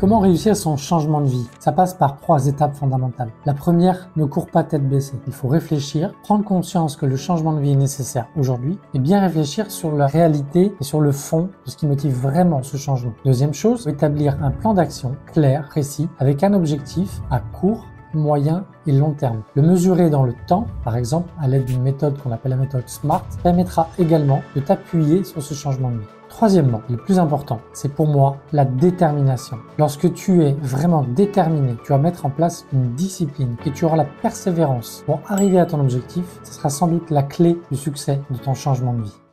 Comment réussir son changement de vie? Ça passe par trois étapes fondamentales. La première, ne cours pas tête baissée. Il faut réfléchir, prendre conscience que le changement de vie est nécessaire aujourd'hui et bien réfléchir sur la réalité et sur le fond de ce qui motive vraiment ce changement. Deuxième chose, établir un plan d'action clair, précis, avec un objectif à court, moyen et long terme. Le mesurer dans le temps, par exemple à l'aide d'une méthode qu'on appelle la méthode SMART, permettra également de t'appuyer sur ce changement de vie. Troisièmement, le plus important, c'est pour moi la détermination. Lorsque tu es vraiment déterminé, tu vas mettre en place une discipline et tu auras la persévérance pour arriver à ton objectif. Ce sera sans doute la clé du succès de ton changement de vie.